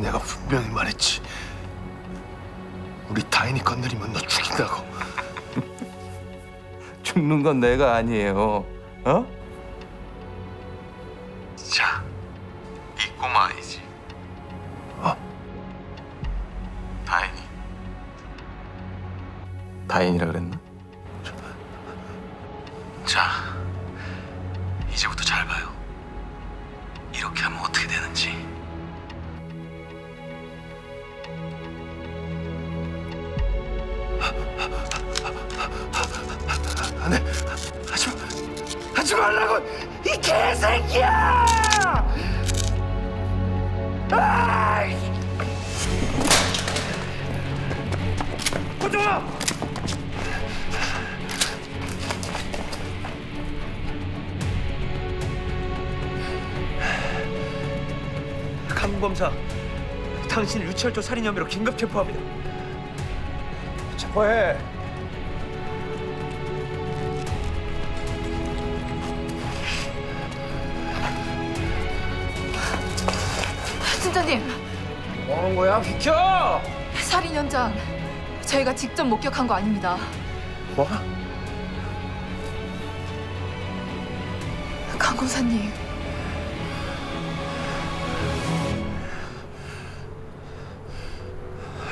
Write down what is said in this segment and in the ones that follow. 내가 분명히 말했지. 우리 다인이 건드리면 너 죽인다고. 죽는 건 내가 아니에요. 어? 자, 이 꼬마 아니지? 어? 다인이. 다인이라 그랬나? 자, 이제부터 잘 봐요. 이렇게 하면 어떻게 되는지. 안 해. 하지 말라고! 이 개새끼야! 아이! 고정아! 강 검사, 당신 유철조 살인 혐의로 긴급 체포합니다. 체포해. 팀장님. 뭐하는 거야? 비켜! 살인 현장 저희가 직접 목격한 거 아닙니다. 뭐? 강 검사님.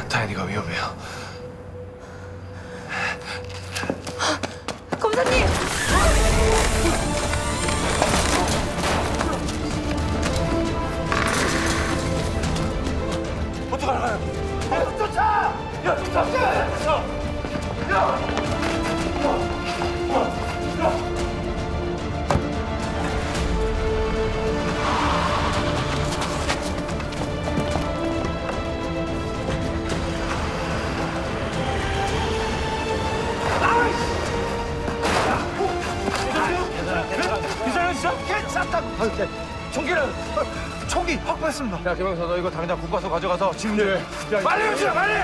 다현이가 위험해요. 검사님! 쫓아! 계속 쫓아! 야, 쫓아! 야! 총기 확보했습니다. 야, 김형사, 너 이거 당장 국과서 가져가서 지금 네. 빨리 오시라, 빨리!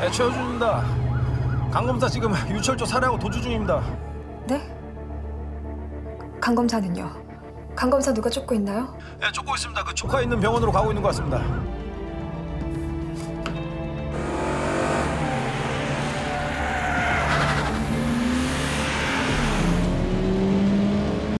네, 최효준입니다. 강 검사 지금 유철조 살해하고 도주 중입니다. 네? 강 검사는요? 강 검사 누가 쫓고 있나요? 네, 쫓고 있습니다. 그 조카 있는 병원으로 가고 있는 것 같습니다.